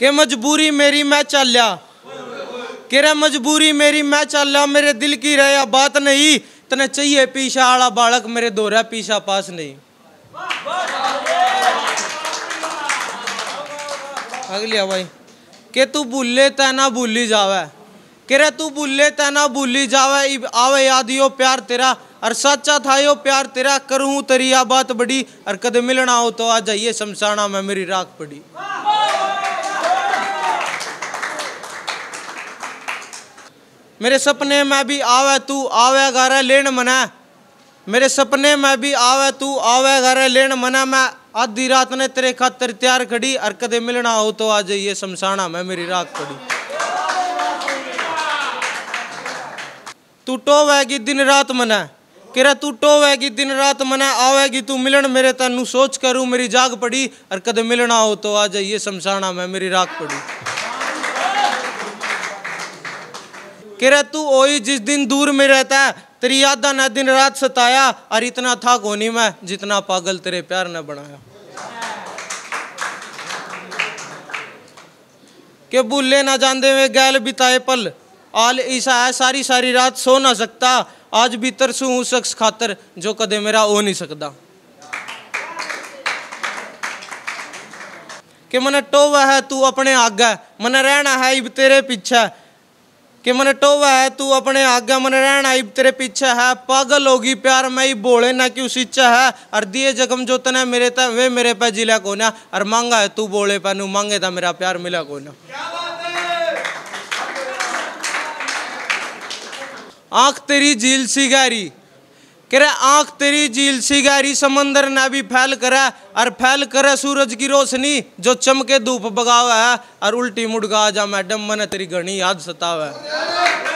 के मजबूरी मेरी मैं चल्या, केरा मजबूरी मेरी मैं चल्या, मेरे दिल की रहा बात नहीं, तने चाहिए पीछा आला बालक मेरे दोहरा पीछा पास नहीं। अगली भाई के तू भूले तना भूली जावे, केरा तू भूले तना भूली जावे, आवे याद यो प्यार तेरा, और सच्चा था यो प्यार तेरा, करूँ तेरी या बात बड़ी, और कदे मिलना हो तो आ जाइए शमशाना में मेरी राख पड़ी। मेरे सपने में भी आवे तू आवे घर लेन मना, मेरे सपने में भी आवे तू आवे घर लेन मना, मैं आधी रात ने तेरे खातिर तैयार खड़ी, और कदे मिलना हो तो आ जाइए शमशाना में मेरी राख पड़ी। तू टोवेगी दिन रात मना, केरा तू टोवेगी दिन रात मना, आवेगी तू मिलन मेरे तनु, सोच करूँ मेरी जाग पड़ी, और कदे मिलना हो तो आ जाइए शमशाना में मेरी राख पड़ी। केरा तू ओई जिस दिन दूर में रहता है, तेरी यादा ना दिन रात सताया, और इतना था कोनी मैं जितना पागल तेरे प्यार ने बनाया। के भूले ना जांदे वे गैल बिताए पल, आल ईसा है सारी सारी रात सो ना सकता, आज भी तरसू हूँ शख्स खातर जो कदे मेरा हो नहीं सकता। कि मन टोवा है तू अपने आगे, मन रहना है इब तेरे पीछे, कि मन टोवा है तू अपने आगे, मन रहना इब तेरे पीछे है, पागल होगी प्यार में ही बोले ना क्यों सिच्चा है, और दिए जख्म जो तने मेरे ते वे मेरे पे जिला कोना, और मांगा है तू बोले पैनू, मांगे था मेरा प्यार मिला कोना। आँख तेरी झील सी गहरी, करे आँख तेरी झील सी गहरी, समंदर ना भी फैल करे, और फैल करे सूरज की रोशनी जो चमके धूप बगावे है, और उल्टी मुड़गा जा मैडम मन तेरी घनी याद सतावे।